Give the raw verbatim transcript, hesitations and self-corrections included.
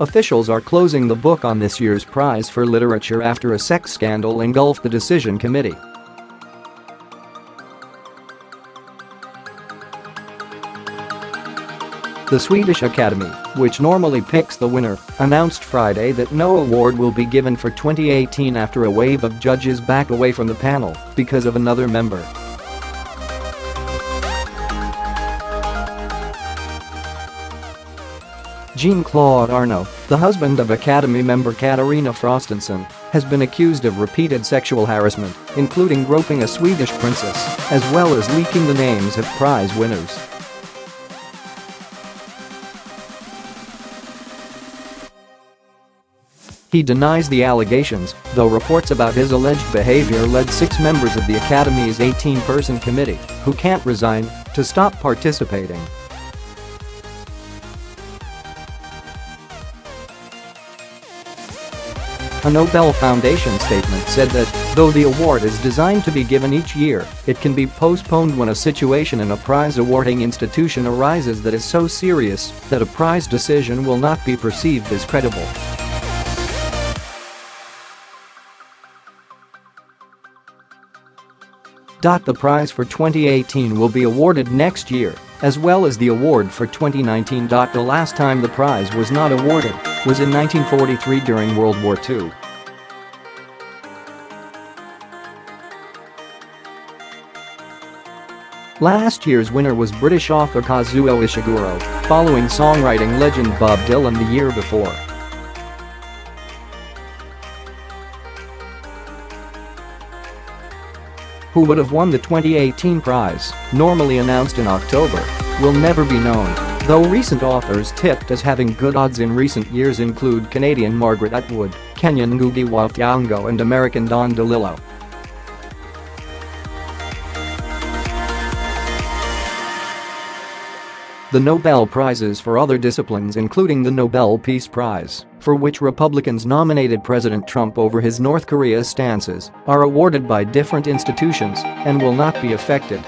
Officials are closing the book on this year's prize for literature after a sex scandal engulfed the decision committee. The Swedish Academy, which normally picks the winner, announced Friday that no award will be given for twenty eighteen after a wave of judges backed away from the panel because of another member. Jean-Claude Arnault, the husband of Academy member Katarina Frostenson, has been accused of repeated sexual harassment, including groping a Swedish princess, as well as leaking the names of prize winners. He denies the allegations, though reports about his alleged behavior led six members of the Academy's eighteen-person committee, who can't resign, to stop participating. A Nobel Foundation statement said that, though the award is designed to be given each year, it can be postponed when a situation in a prize-awarding institution arises that is so serious that a prize decision will not be perceived as credible. The prize for twenty eighteen will be awarded next year, as well as the award for twenty nineteen. The last time the prize was not awarded was in nineteen forty-three during World War Two. Last year's winner was British author Kazuo Ishiguro, following songwriting legend Bob Dylan the year before. Who would have won the twenty eighteen prize, normally announced in October, will never be known, though recent authors tipped as having good odds in recent years include Canadian Margaret Atwood, Kenyan Ngugi Wa Thiong'o and American Don DeLillo. The Nobel Prizes for other disciplines, including the Nobel Peace Prize, for which Republicans nominated President Trump over his North Korea stances, are awarded by different institutions and will not be affected.